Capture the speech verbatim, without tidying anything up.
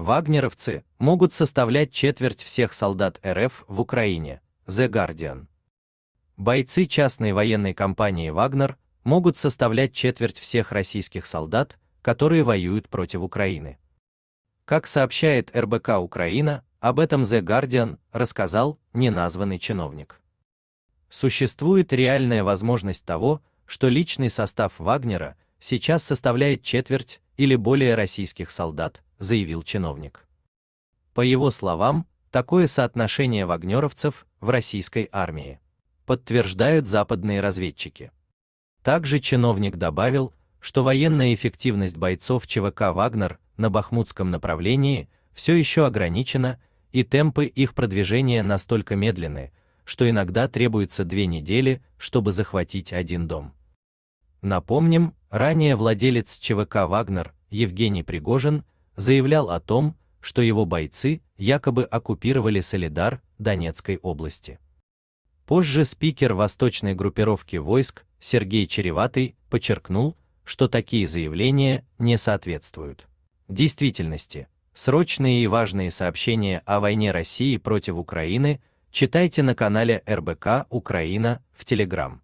Вагнеровцы могут составлять четверть всех солдат эр эф в Украине, The Guardian. Бойцы частной военной компании «Вагнер» могут составлять четверть всех российских солдат, которые воюют против Украины. Как сообщает эр бэ ка-Украина, об этом The Guardian рассказал неназванный чиновник. Существует реальная возможность того, что личный состав «Вагнера» сейчас составляет четверть или более российских солдат, заявил чиновник. По его словам, такое соотношение вагнеровцев в российской армии подтверждают западные разведчики. Также чиновник добавил, что военная эффективность бойцов че вэ ка «Вагнер» на бахмутском направлении все еще ограничена, и темпы их продвижения настолько медленны, что иногда требуется две недели, чтобы захватить один дом. Напомним, ранее владелец че вэ ка «Вагнер» Евгений Пригожин заявлял о том, что его бойцы якобы оккупировали Солидар Донецкой области. Позже спикер Восточной группировки войск Сергей Череватый подчеркнул, что такие заявления не соответствуют действительности. Срочные и важные сообщения о войне России против Украины читайте на канале эр бэ ка Украина в Телеграм.